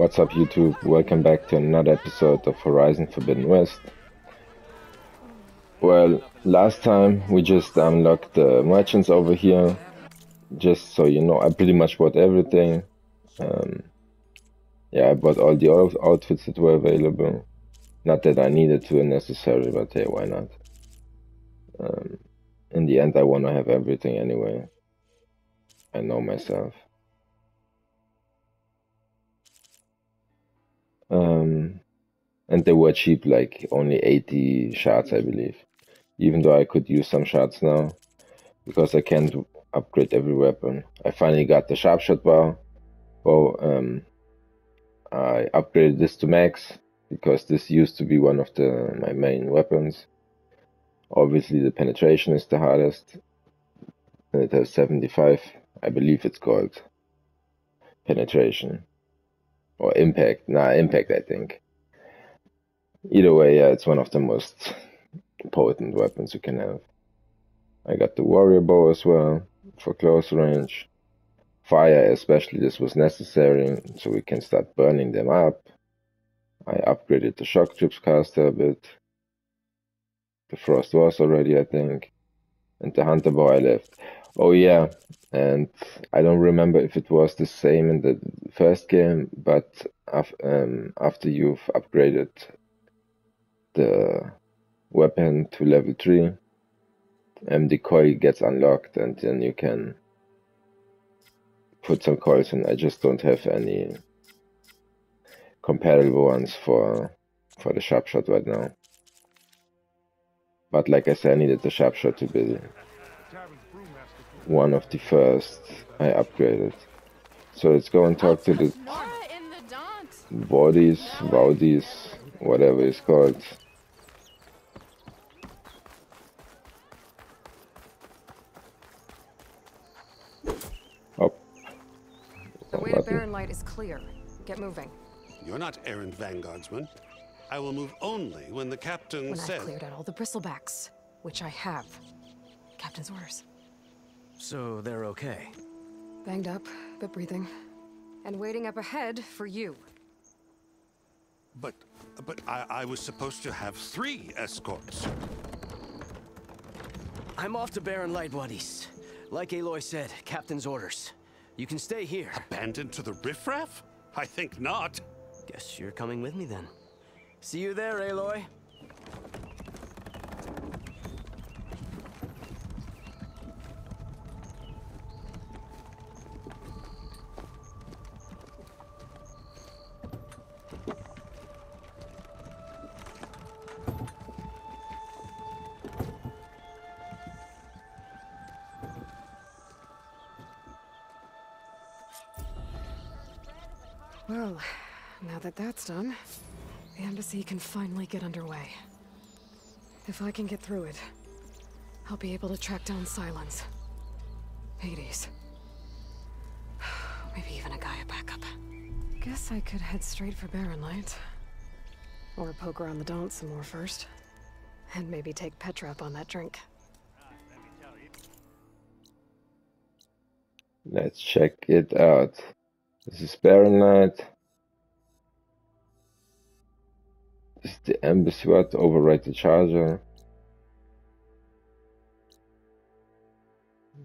What's up YouTube, welcome back to another episode of Horizon Forbidden West. Well, last time we just unlocked the merchants over here. Just so you know, I pretty much bought everything. Yeah, I bought all the outfits that were available. Not that I needed to or necessary, but hey, why not? In the end I want to have everything anyway. I know myself. And they were cheap, like only 80 shards, I believe. Even though I could use some shards now, because I can't upgrade every weapon. I finally got the sharpshot bow. I upgraded this to max, because this used to be one of my main weapons. Obviously the penetration is the hardest. And it has 75, I believe it's called penetration. Or impact, impact I think. Either way, yeah, it's one of the most potent weapons you can have. I got the warrior bow as well, for close range. Fire especially, this was necessary, so we can start burning them up. I upgraded the shock troops caster a bit. The frost was already, I think. And the hunter bow I left. Oh yeah, and I don't remember if it was the same in the first game, but after you've upgraded the weapon to level 3, MD coil gets unlocked and then you can put some coils in. I just don't have any compatible ones for the sharpshot right now. But like I said, I needed the sharpshot to build one of the first I upgraded. So let's go and talk to the Wadis, whatever it's called. Oh. The way to Barren Light is clear. Get moving. You're not errant vanguardsman. I will move only when the captain says. When I cleared out all the bristlebacks, which I have. Captain's orders. So they're okay? Banged up, but breathing. And waiting up ahead for you. But I was supposed to have 3 escorts. I'm off to Barren Light, Wadis. Like Aloy said, captain's orders. You can stay here. Abandoned to the riffraff? I think not. Guess you're coming with me then. See you there, Aloy. Well, now that that's done, the embassy can finally get underway. If I can get through it, I'll be able to track down Silence, Hades, maybe even a Gaia backup. Guess I could head straight for Barren Light, or poke around the Daunt some more first, and maybe take Petra up on that drink. Let's check it out. This is Barren Light. This is the embassy. What? Override the Charger.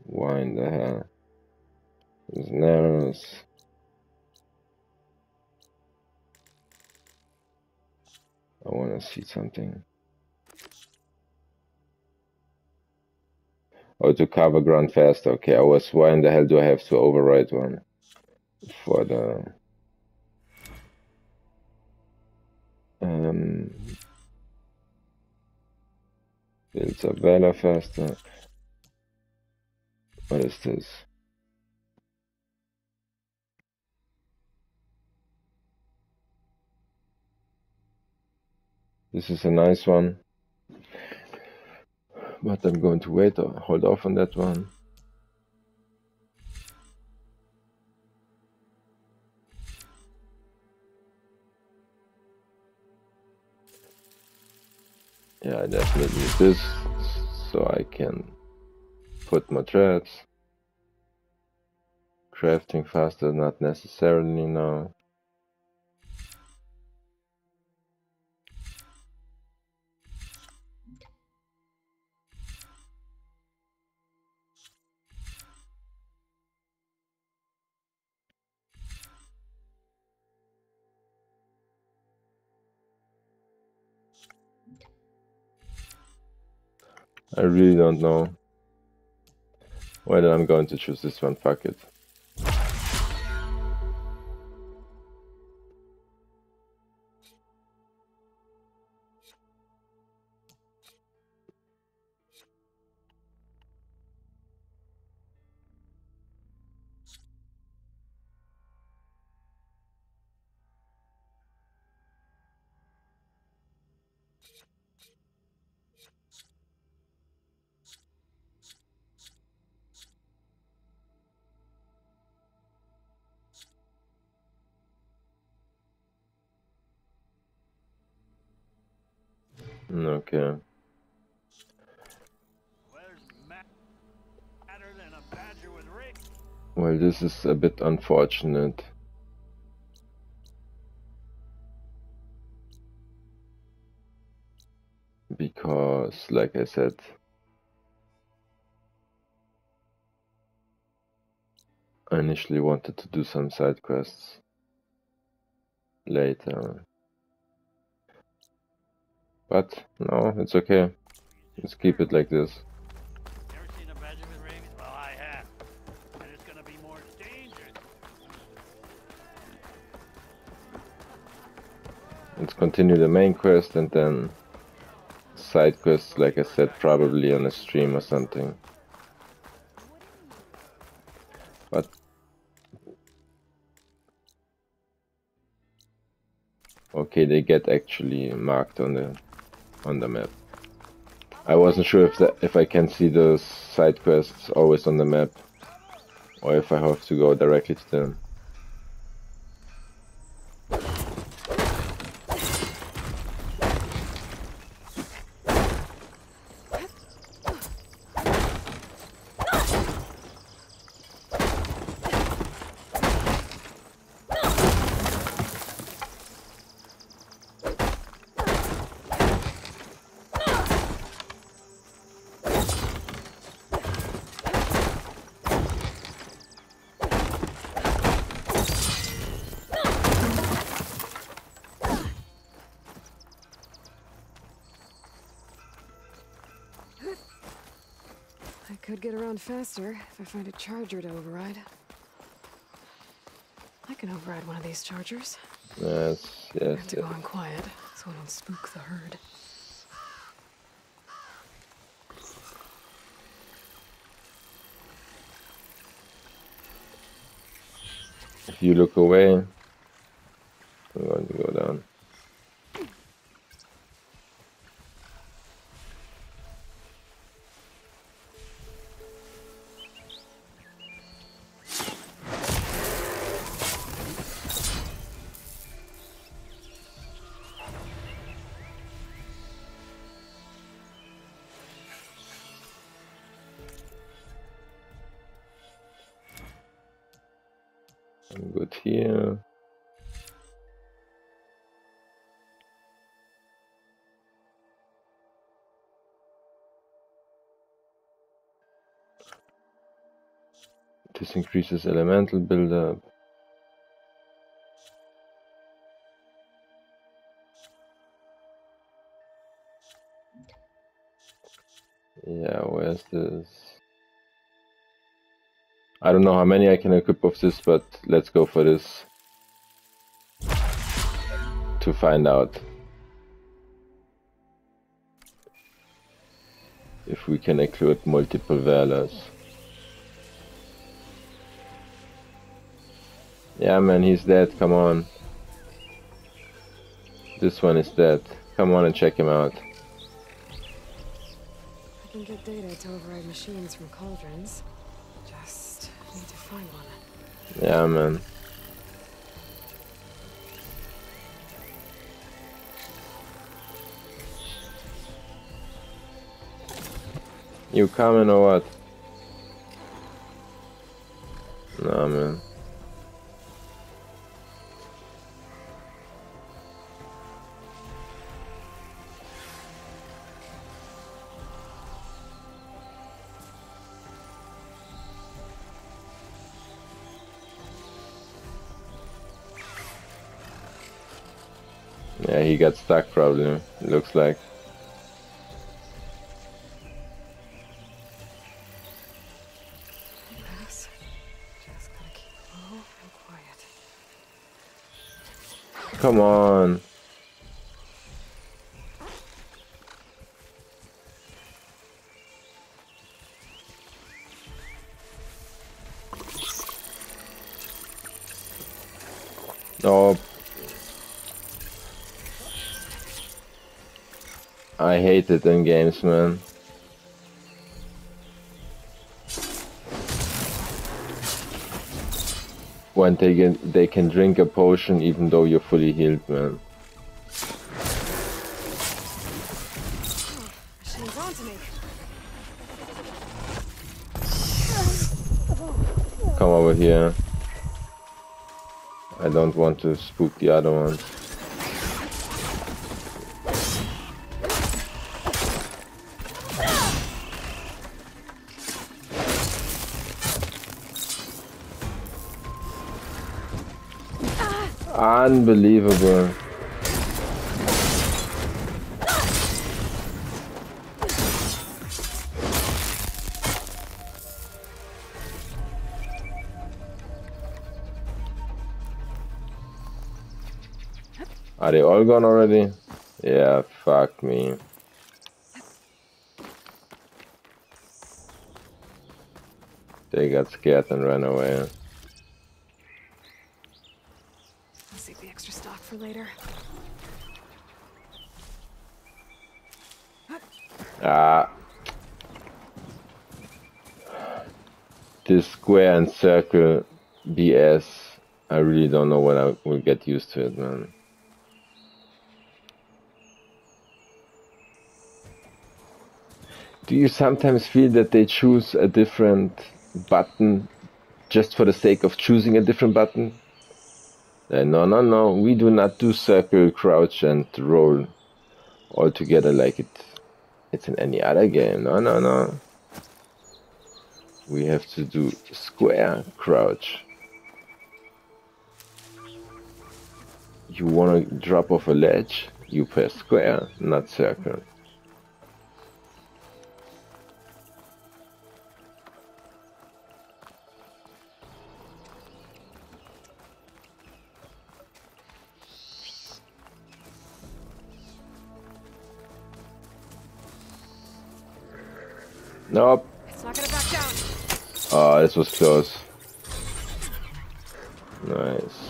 Why in the hell? There's Narrows. I wanna see something. Oh, to cover ground fast. Okay, I was. Why in the hell do I have to override one? For the builds a Valor faster. What is this? This is a nice one, but I'm going to wait or hold off on that one. Yeah, I definitely need this, so I can put my threads. Crafting faster, not necessarily now. I really don't know whether I'm going to choose this one. Fuck it. Okay. Well, this is a bit unfortunate. Because, like I said, I initially wanted to do some side quests later. But no, it's okay. Let's keep it like this. Never seen a badger with rings? Well, I have. And it's gonna be more dangerous. Let's continue the main quest and then side quests, like I said, probably on a stream or something. But okay, they get actually marked on the map. I wasn't sure if I can see the side quests always on the map, or if I have to go directly to them. Faster if I find a charger to override. I can override one of these chargers. Yes, yes. I have to go on quiet so I don't spook the herd. If you look away, I'm going to go down. This increases elemental buildup. Yeah, where's this? I don't know how many I can equip of this, but let's go for this to find out if we can equip multiple Varls. Yeah, man, he's dead. Come on. This one is dead. Come on and check him out. I can get data to override machines from cauldrons. Just need to find one. Yeah, man. You coming or what? Nah, man. Yeah, he got stuck probably, it looks like. Come on. Oh. I hated them games, man. When they can drink a potion even though you're fully healed, man. She's on to me. Come over here. I don't want to spook the other one. Unbelievable. Are they all gone already? Yeah, fuck me. They got scared and ran away. Later. This square and circle BS, I really don't know when I will get used to it, man. Do you sometimes feel that they choose a different button just for the sake of choosing a different button? No, no, no, we do not do circle, crouch and roll all together like it's in any other game. No, no, no. We have to do square, crouch. You want to drop off a ledge, you press square, not circle. Nope. It's not gonna back down. Oh, this was close. Nice.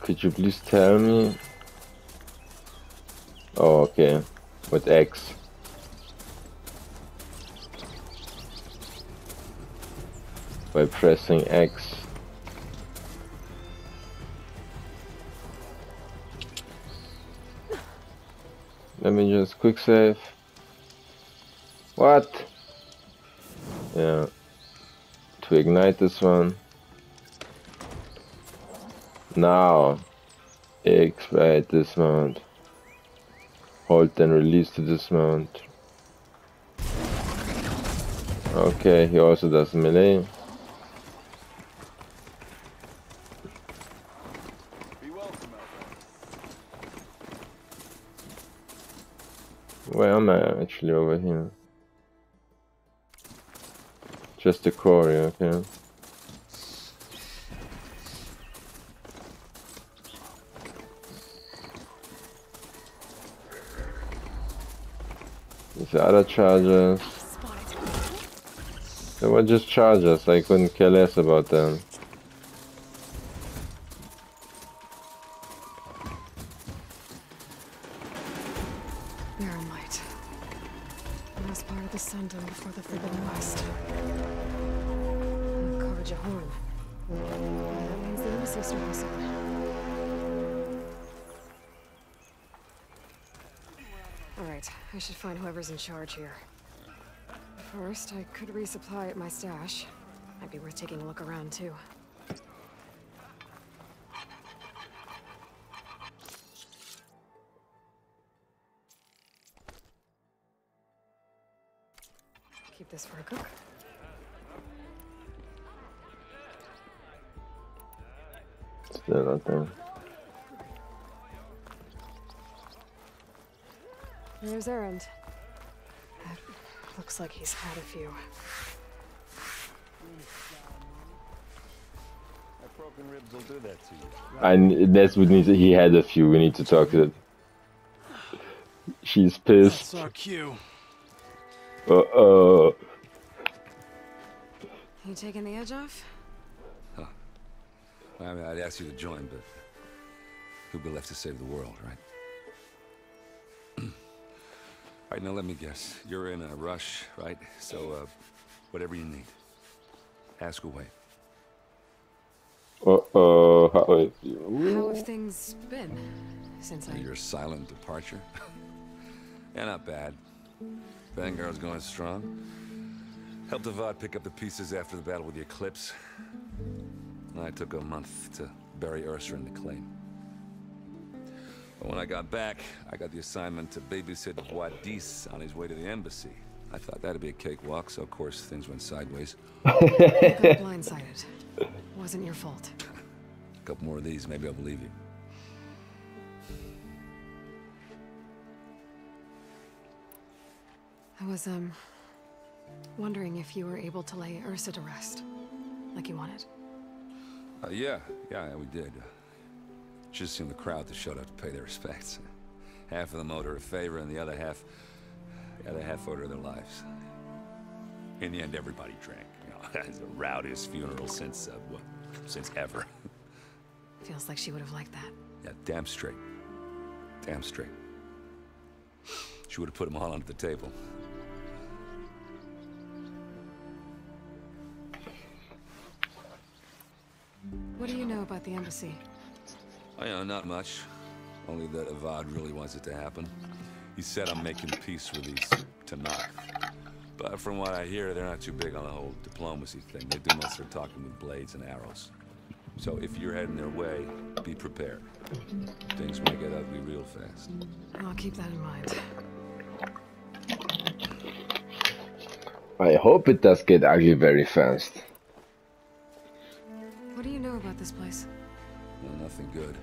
Could you please tell me? Oh, okay. With X. By pressing X. Let me just quick save. What? Yeah. To ignite this one. Now, X-Blade dismount. Hold then release to dismount. Okay, he also does melee. Where am I actually over here? Just the quarry, okay. The other chargers. They were just chargers, I couldn't care less about them. Barren Light. It was part of the Sun Ring before the Forbidden West. And Carja home. That means the other sister was I should find whoever's in charge here. First, I could resupply at my stash. Might be worth taking a look around, too. keep this for a cook. Still nothing. There's Erend. That looks like he's had a few. Broken ribs will do that to you. And that's what needs. He had a few. We need to talk to. She's pissed. That's our cue. Uh-oh. You taking the edge off? Huh. I mean, I'd ask you to join, but who'd be left to save the world, right? All right, now let me guess. You're in a rush, right? So, whatever you need, ask away. Uh-oh. How have things been since your silent departure? Yeah, not bad. Vanguard's going strong. Helped Avad pick up the pieces after the battle with the Eclipse. I took a month to bury Ursa in the claim. But when I got back, I got the assignment to babysit Wadis on his way to the embassy. I thought that'd be a cakewalk, so of course things went sideways. I got blindsided. Wasn't your fault. A couple more of these, maybe I'll believe you. I was, wondering if you were able to lay Ursa to rest, like you wanted. Yeah, we did. Just seemed the crowd that showed up to pay their respects. Half of them owed her a favor, and the other half owed her their lives. In the end, everybody drank. That's the rowdiest funeral since, since ever. Feels like she would have liked that. Yeah, damn straight. Damn straight. She would have put them all onto the table. What do you know about the embassy? I know not much. Only that Avad really wants it to happen. He said I'm making peace with these Tanakh. But from what I hear, they're not too big on the whole diplomacy thing. They do most of their talking with blades and arrows. So if you're heading their way, be prepared. Things might get ugly real fast. I'll keep that in mind. I hope it does get ugly very fast. What do you know about this place? No, nothing good.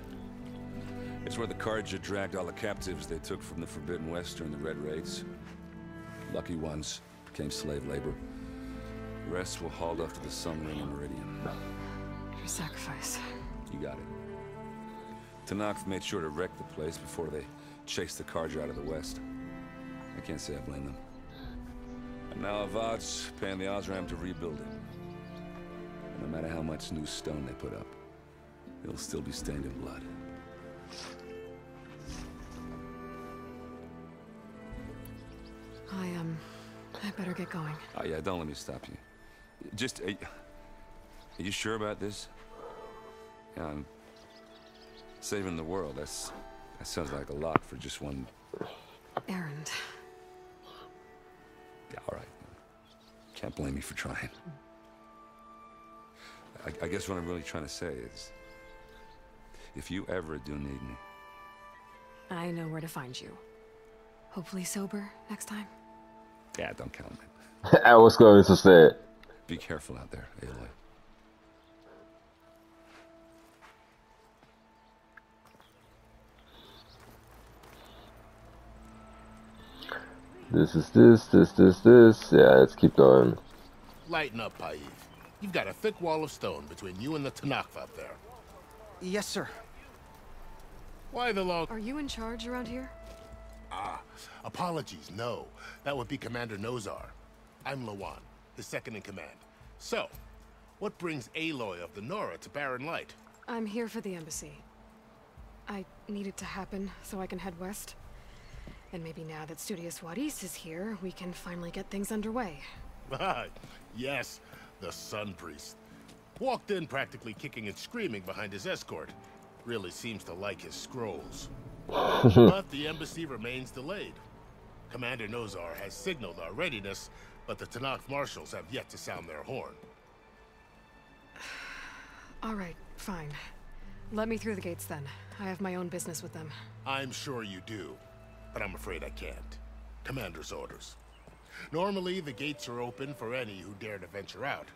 It's where the Carja dragged all the captives they took from the Forbidden West during the Red Raids. Lucky ones became slave labor. The rest were hauled off to the Sun Ring and Meridian. Your sacrifice. You got it. Tanakh made sure to wreck the place before they chased the Carja out of the West. I can't say I blame them. And now Avad's paying the Azram to rebuild it. No matter how much new stone they put up, it'll still be stained in blood. I better get going. Oh yeah, don't let me stop you. Just, are you sure about this? Yeah, I'm saving the world. That sounds like a lot for just one errand. Yeah, all right. Can't blame me for trying. I guess what I'm really trying to say is, if you ever do need me, I know where to find you. Hopefully sober next time. Yeah, don't count it. I was going to say it. Be careful out there, Aloy. This is this. Yeah, let's keep going. Lighten up, Paiv. You've got a thick wall of stone between you and the Tanakh up there. Yes, sir. Why the law? Are you in charge around here? Ah, apologies, no. That would be Commander Nozar. I'm Lawan, his second in command. So, what brings Aloy of the Nora to Barren Light? I'm here for the embassy. I need it to happen so I can head west. And maybe now that Studious Wadis is here, we can finally get things underway. Yes, the Sun Priest. Walked in practically kicking and screaming behind his escort. Really seems to like his scrolls. But the embassy remains delayed. Commander Nozar has signaled our readiness, but the Tanakh marshals have yet to sound their horn. All right, fine. Let me through the gates then. I have my own business with them. I'm sure you do, but I'm afraid I can't. Commander's orders. Normally, the gates are open for any who dare to venture out.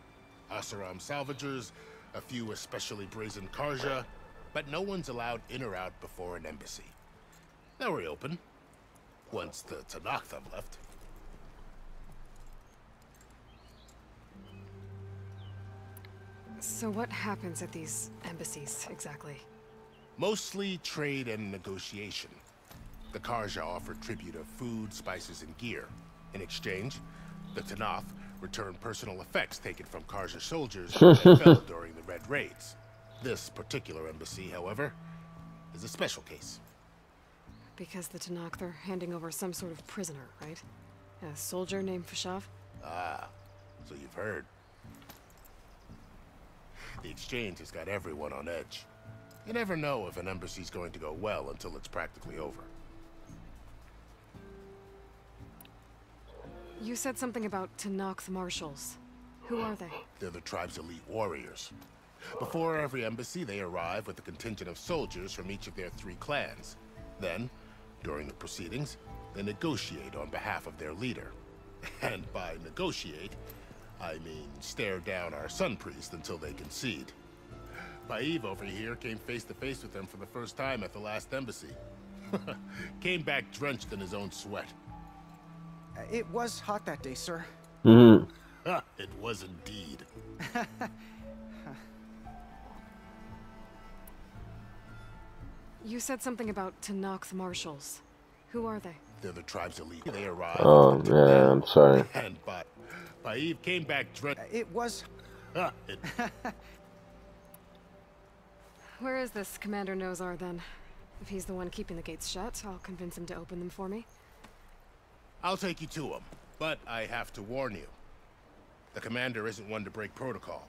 Asaram salvagers, a few especially brazen Carja, but no one's allowed in or out before an embassy. Now we're open. Once the Tanakh have left. So what happens at these embassies, exactly? Mostly trade and negotiation. The Carja offered tribute of food, spices, and gear. In exchange, the Tanakh returned personal effects taken from Carja soldiers that fell during the Red Raids. This particular embassy, however, is a special case. Because the Tanakh, they're handing over some sort of prisoner, right? A soldier named Fashov? Ah, so you've heard. The exchange has got everyone on edge. You never know if an embassy's going to go well until it's practically over. You said something about Tanakh marshals. Who are they? They're the tribe's elite warriors. Before every embassy, they arrive with a contingent of soldiers from each of their three clans. Then, during the proceedings, they negotiate on behalf of their leader. And by negotiate, I mean, stare down our Sun Priest until they concede. Paev over here came face-to-face with them for the first time at the last embassy. Came back drenched in his own sweat. It was hot that day, sir. Mm. It was indeed. You said something about Tanakh marshals. Who are they? They're the tribe's elite. They arrived. Oh, man, I'm sorry. And Paev came back drenched. It was... Where is this Commander Nozar, then? If he's the one keeping the gates shut, I'll convince him to open them for me. I'll take you to him, but I have to warn you. The Commander isn't one to break protocol,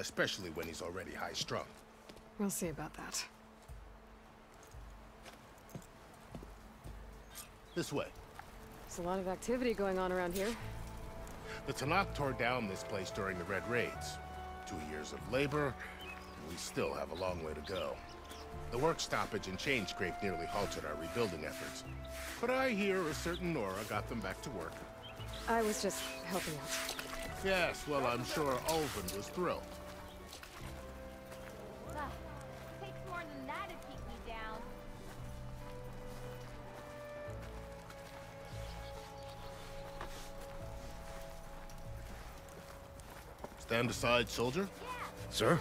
especially when he's already high-strung. We'll see about that. This way. There's a lot of activity going on around here. The Tanakh tore down this place during the Red Raids. 2 years of labor, and we still have a long way to go. The work stoppage and chain scrape nearly halted our rebuilding efforts. But I hear a certain Nora got them back to work. I was just helping out. Yes, well, I'm sure Ulven was thrilled. It takes more than that to keep me down. Stand aside, soldier. Yeah. Sir?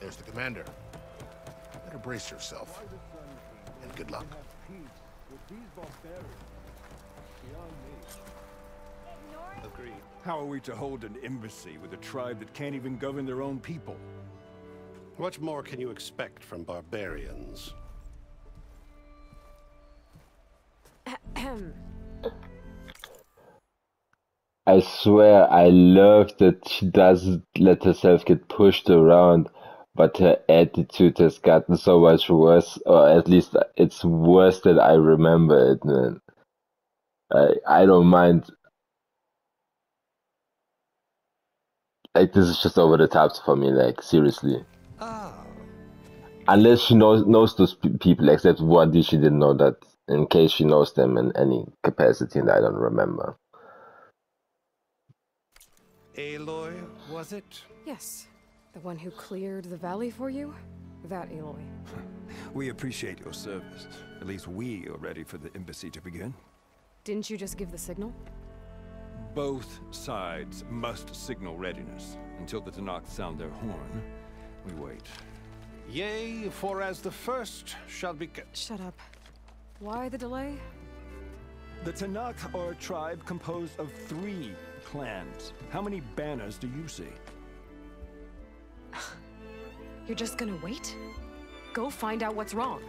There's the commander. Better brace yourself. And good luck. Agreed. How are we to hold an embassy with a tribe that can't even govern their own people? What more can you expect from barbarians? I swear, I love that she doesn't let herself get pushed around. But her attitude has gotten so much worse, or at least it's worse than I remember it, man. I don't mind. Like, this is just over the top for me, like, seriously. Oh. Unless she knows those people, except one day she didn't know that, in case she knows them in any capacity and I don't remember. Aloy, was it? Yes. The one who cleared the valley for you? That Aloy. We appreciate your service. At least we are ready for the embassy to begin. Didn't you just give the signal? Both sides must signal readiness. Until the Tanakh sound their horn, we wait. Yea, for as the first shall be... Shut up. Why the delay? The Tanakh are a tribe composed of 3 clans. How many banners do you see? You're just gonna wait? Go find out what's wrong.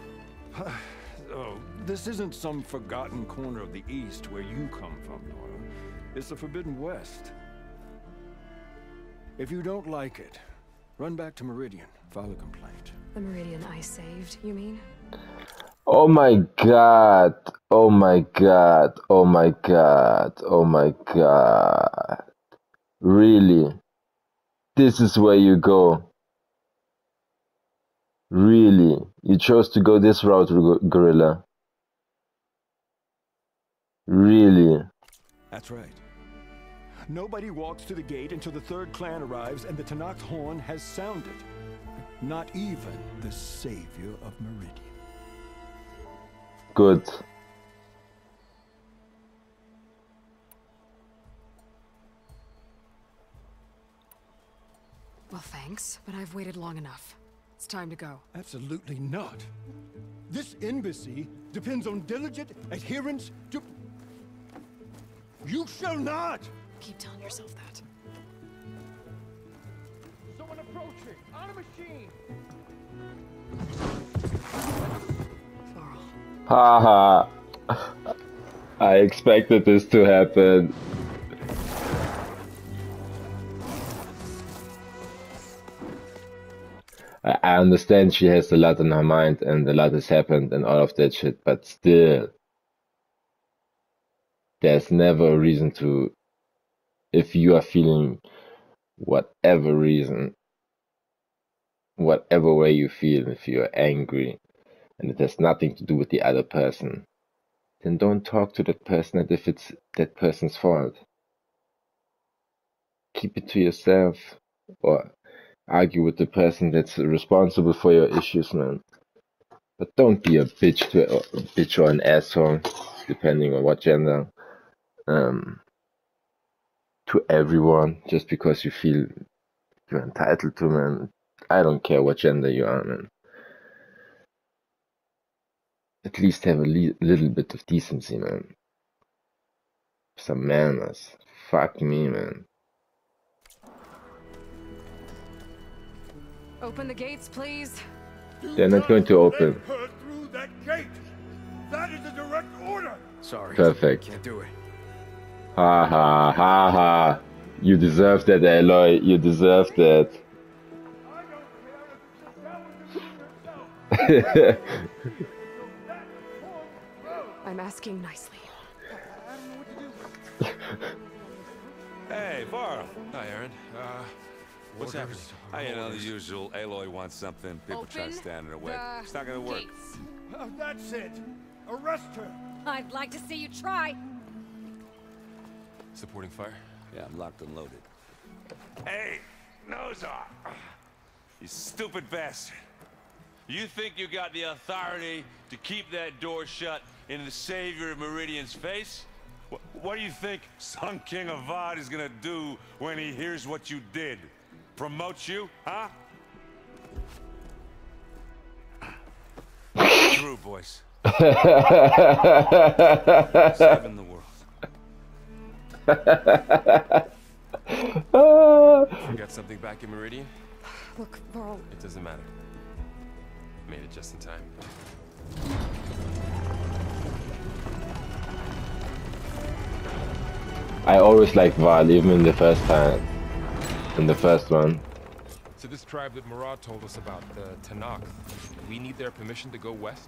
Oh, this isn't some forgotten corner of the East where you come from, Nora. It's the Forbidden West. If you don't like it, run back to Meridian. File a complaint. The Meridian I saved, you mean? Oh my god. Oh my god. Oh my god. Oh my god. Really? This is where you go. Really? You chose to go this route, Gorilla? Really? That's right. Nobody walks to the gate until the third clan arrives and the Tanakh horn has sounded. Not even the savior of Meridian. Good. Well, thanks, but I've waited long enough. It's time to go. Absolutely not. This embassy depends on diligent adherence to... You shall not! Keep telling yourself that. Someone approaching! On a machine! Varl. Haha. I expected this to happen. I understand she has a lot on her mind and a lot has happened and all of that shit, but still. There's never a reason to, if you are feeling whatever reason, whatever way you feel, if you're angry and it has nothing to do with the other person, then don't talk to that person as if it's that person's fault. Keep it to yourself or argue with the person that's responsible for your issues, man. But don't be a bitch, or an asshole, depending on what gender. To everyone, just because you feel you're entitled to, man. I don't care what gender you are, man. At least have a little bit of decency, man. Some manners. Fuck me, man. Open the gates, please. They're not going to open. That gate. That is a direct order. Sorry. Perfect. Can't do it. Ha ha ha ha. You deserve that, Aloy. You deserve that. I don't care if that was yourself. I'm asking nicely. I don't know what to do. Hey, Varl. Hi, Aaron. What's happening? I ain't on the usual. Aloy wants something. People try to stand in her way. It's not gonna work. Oh, that's it. Arrest her. I'd like to see you try. Supporting fire? Yeah, I'm locked and loaded. Hey, Nozar! You stupid bastard. You think you got the authority to keep that door shut in the savior of Meridian's face? What do you think Sun King Avad is gonna do when he hears what you did? Promote you, huh? True, boys. Saving the world. You got something back in Meridian? Look, Varl. It doesn't matter. Made it just in time. I always liked Varl, even in the first time. In the first one. So this tribe that Marad told us about, the Tanakh, we need their permission to go west?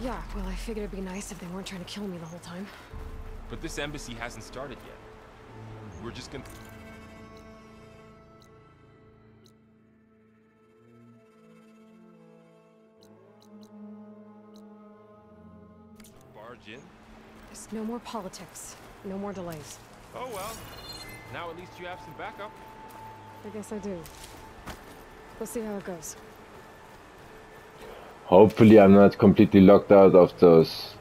Yeah, well, I figured it'd be nice if they weren't trying to kill me the whole time. But this embassy hasn't started yet. We're just gonna... Barge in? There's no more politics. No more delays. Oh, well. Now at least you have some backup. I guess I do. We'll see how it goes. Hopefully I'm not completely locked out of those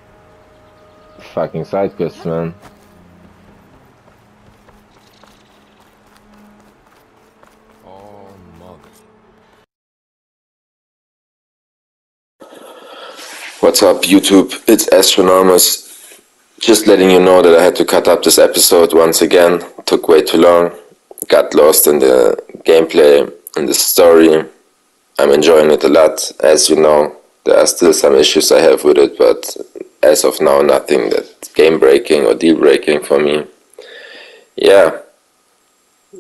fucking side quests, man. Oh, mother. What's up, YouTube? It's Astronomus. Just letting you know that I had to cut up this episode once again. Took way too long. Got lost in the gameplay and the story. I'm enjoying it a lot. As you know, there are still some issues I have with it, but as of now, nothing that's game breaking or deal breaking for me. Yeah,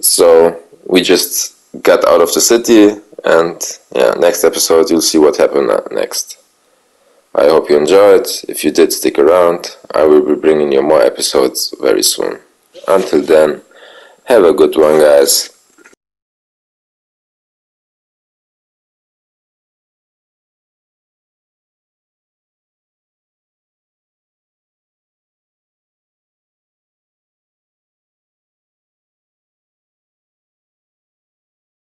so we just got out of the city, and yeah, next episode you'll see what happened next. I hope you enjoyed. If you did, stick around. I will be bringing you more episodes very soon. Until then, have a good one, guys.